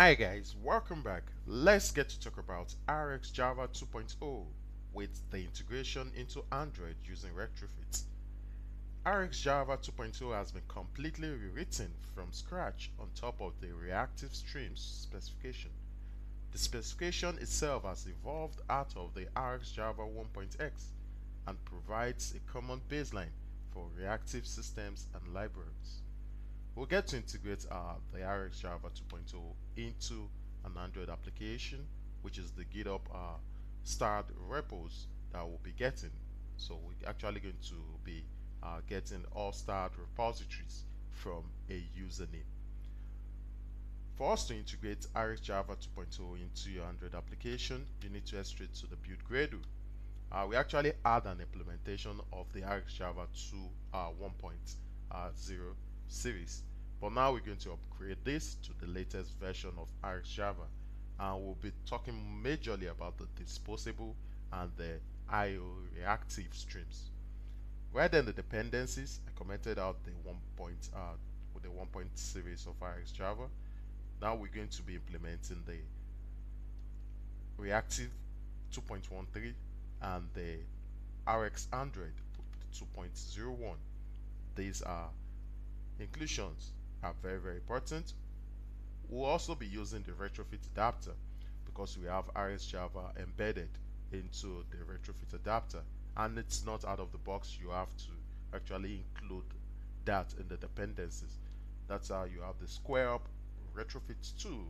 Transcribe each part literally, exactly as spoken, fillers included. Hi guys, welcome back. Let's get to talk about RxJava two point oh with the integration into Android using Retrofit. RxJava two point oh has been completely rewritten from scratch on top of the reactive streams specification. The specification itself has evolved out of the RxJava one point x and provides a common baseline for reactive systems and libraries. We'll get to integrate uh, the RxJava two point oh into an Android application, which is the GitHub uh, starred repos that we'll be getting. So we're actually going to be uh, getting all starred repositories from a username. For us to integrate RxJava two point oh into your Android application, you need to head straight to the build.gradle. Uh, we actually add an implementation of the RxJava two point oh series, but now we're going to upgrade this to the latest version of RxJava, and we'll be talking majorly about the disposable and the I O reactive streams. Right then, the dependencies, I commented out the one point uh, the one point series of RxJava. Now we're going to be implementing the reactive two point one three and the RxAndroid two point oh one. These are inclusions are very very important. We'll also be using the retrofit adapter because we have RxJava embedded into the retrofit adapter, and it's not out of the box. You have to actually include that in the dependencies. That's how you have the square up retrofit two,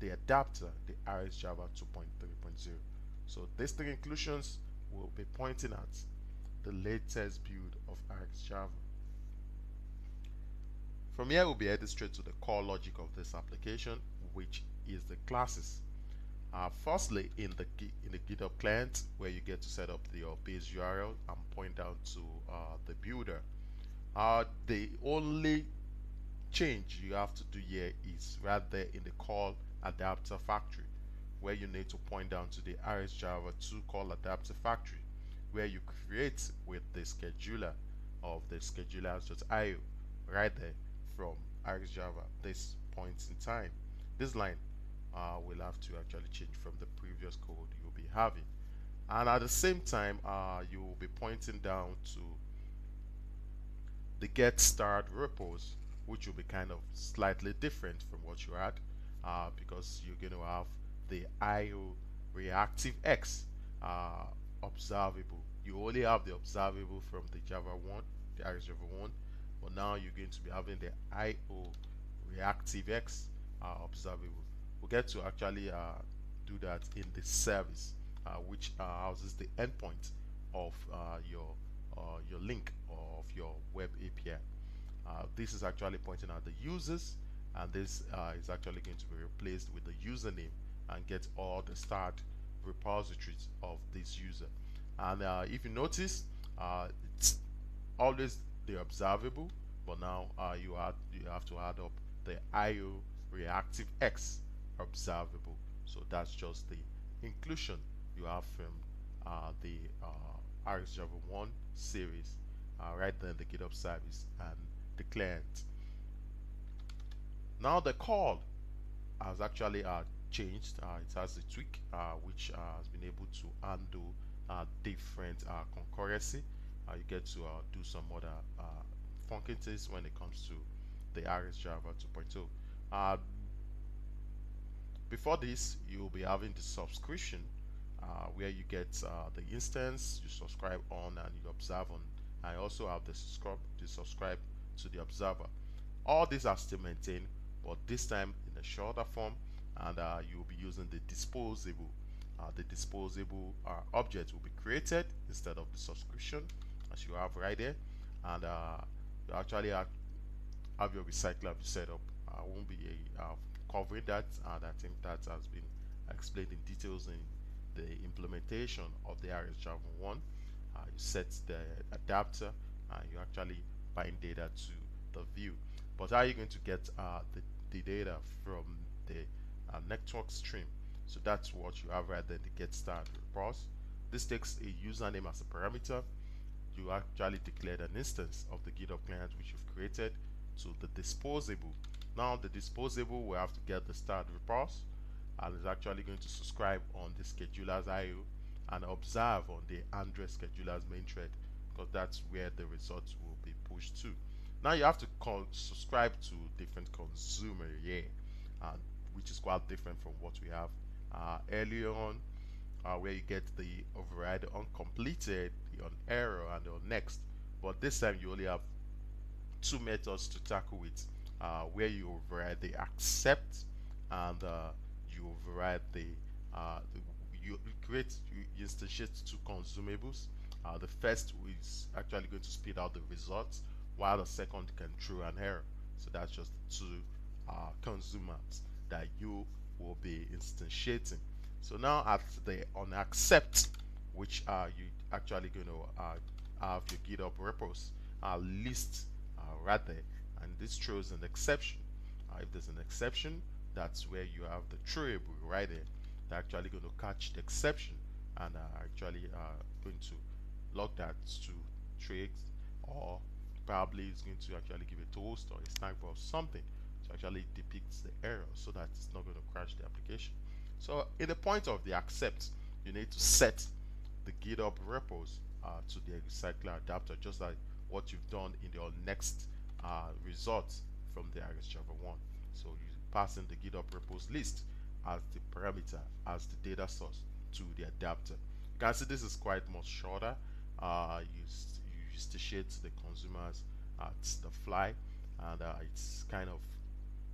the adapter, the RxJava two point three point oh. So these three inclusions will be pointing at the latest build of RxJava. From here, we'll be headed straight to the core logic of this application, which is the classes. Uh, firstly, in the in the GitHub client, where you get to set up the, your base U R L and point down to uh, the builder. Uh, the only change you have to do here is right there in the call adapter factory, where you need to point down to the RxJava two call adapter factory, where you create with the scheduler of the scheduler dot i o right there. From RxJava, this point in time, this line uh, will have to actually change from the previous code you'll be having, and at the same time, uh, you will be pointing down to the get starred repos, which will be kind of slightly different from what you had, uh, because you're going to have the I O ReactiveX uh, observable. You only have the observable from the Java one, the RxJava one. But now you're going to be having the I O ReactiveX uh, observable. We'll get to actually uh, do that in the service, uh, which uh, houses the endpoint of uh, your uh, your link of your web A P I. Uh, this is actually pointing at the users, and this uh, is actually going to be replaced with the username and get all the starred repositories of this user. And uh, if you notice, uh, it's always the observable, but now uh, you, add, you have to add up the I O ReactiveX observable. So that's just the inclusion you have from uh, the uh, RxJava one series, uh, right there in the GitHub service and the client. Now the call has actually uh, changed. Uh, it has a tweak uh, which uh, has been able to handle uh, different uh, concurrency. Uh, you get to uh, do some other uh, funky things when it comes to the RxJava two point oh. Uh, before this, you'll be having the subscription uh, where you get uh, the instance you subscribe on and you observe on. I also have the subscribe, the subscribe to the observer. All these are still maintained, but this time in a shorter form, and uh, you'll be using the disposable. Uh, the disposable uh, object will be created instead of the subscription, as you have right there, and uh, you actually have, have your recycler set up. I won't be uh, covering that, and I think that has been explained in details in the implementation of the RxJava one. Uh, you set the adapter, and you actually bind data to the view. But how are you going to get uh, the, the data from the uh, network stream? So that's what you have right there, the get started repos. This takes a username as a parameter. You actually declared an instance of the GitHub client which you've created to the disposable Now the disposable will have to get the start repulse and is actually going to subscribe on the schedulers dot I O and observe on the Android schedulers main thread, because that's where the results will be pushed to. Now you have to call, subscribe to different consumer here, and which is quite different from what we have uh, earlier on, uh, where you get the override, the uncompleted, the on error, and the on next. But this time you only have two methods to tackle with, uh, where you override the accept and uh, you override the, uh, the you create you instantiate two consumables. Uh, the first is actually going to spit out the results, while the second can throw an error. So that's just two uh, consumers that you will be instantiating. So now at the on accept, which are uh, you actually going to uh, have your GitHub repos uh, list uh, right there, and this throws an exception. Uh, if there's an exception, that's where you have the throwable right there. They're actually going to catch the exception and are actually uh, going to log that to tricks, or probably it's going to actually give a toast or a snack or something to actually depicts the error, so that it's not going to crash the application. So in the point of the accept, you need to set the GitHub repos uh, to the recycler adapter, just like what you've done in your next uh, result from the RxJava one. So you pass in the GitHub repos list as the parameter, as the data source to the adapter. You can see this is quite much shorter. Uh, you, you instantiate the consumers at the fly, and uh, it's kind of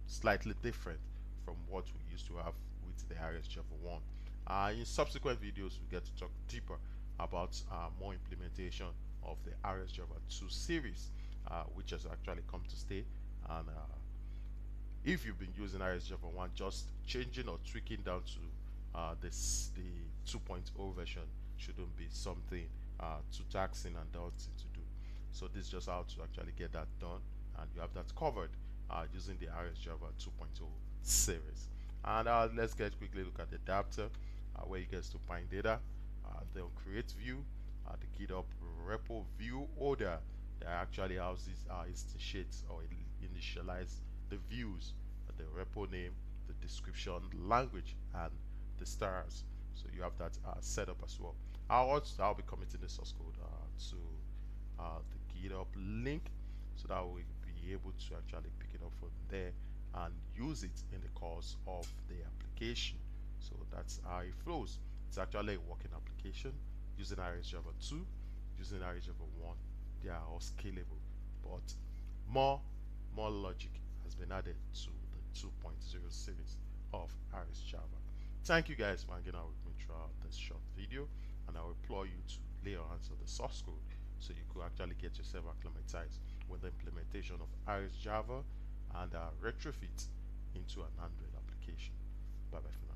slightly different from what we used to have with the RxJava one. Uh, in subsequent videos, we get to talk deeper about uh, more implementation of the RxJava two series, uh, which has actually come to stay. And uh, if you've been using RxJava one, just changing or tweaking down to uh, this the two point oh version shouldn't be something uh, too taxing and daunting to do. So this is just how to actually get that done, and you have that covered uh, using the RxJava two point oh series. And uh, let's get quickly look at the adapter, uh, where you get to find data, uh, then create view, uh, the GitHub repo view order that actually houses uh, instantiates or initialize the views, the repo name, the description language, and the stars. So you have that uh, set up as well. I'll, I'll be committing the source code uh, to uh, the GitHub link, so that we'll be able to actually pick it up from there and use it in the course of the application. So that's how it flows. It's actually a working application using RxJava two, using RxJava one. They are all scalable, but more, more logic has been added to the two point oh series of RxJava. Thank you guys for hanging out with me throughout this short video, and I will implore you to lay your hands on the source code so you could actually get yourself acclimatized with the implementation of RxJava and uh, Retrofit into an Android application. Bye bye for now.